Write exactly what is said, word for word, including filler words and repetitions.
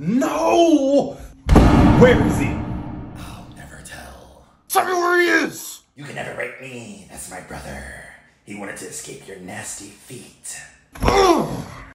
No! Where is he? I'll never tell. Tell me where he is! You can never break me. That's my brother. He wanted to escape your nasty feet. Ugh.